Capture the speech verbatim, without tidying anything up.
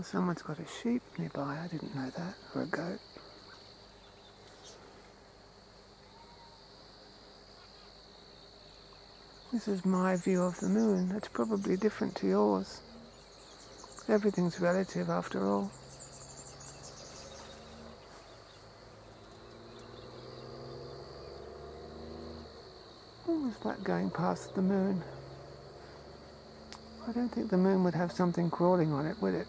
Oh, someone's got a sheep nearby. I didn't know that. Or a goat. This is my view of the moon. It's probably different to yours. Everything's relative after all. Oh, it's like going past the moon. I don't think the moon would have something crawling on it, would it?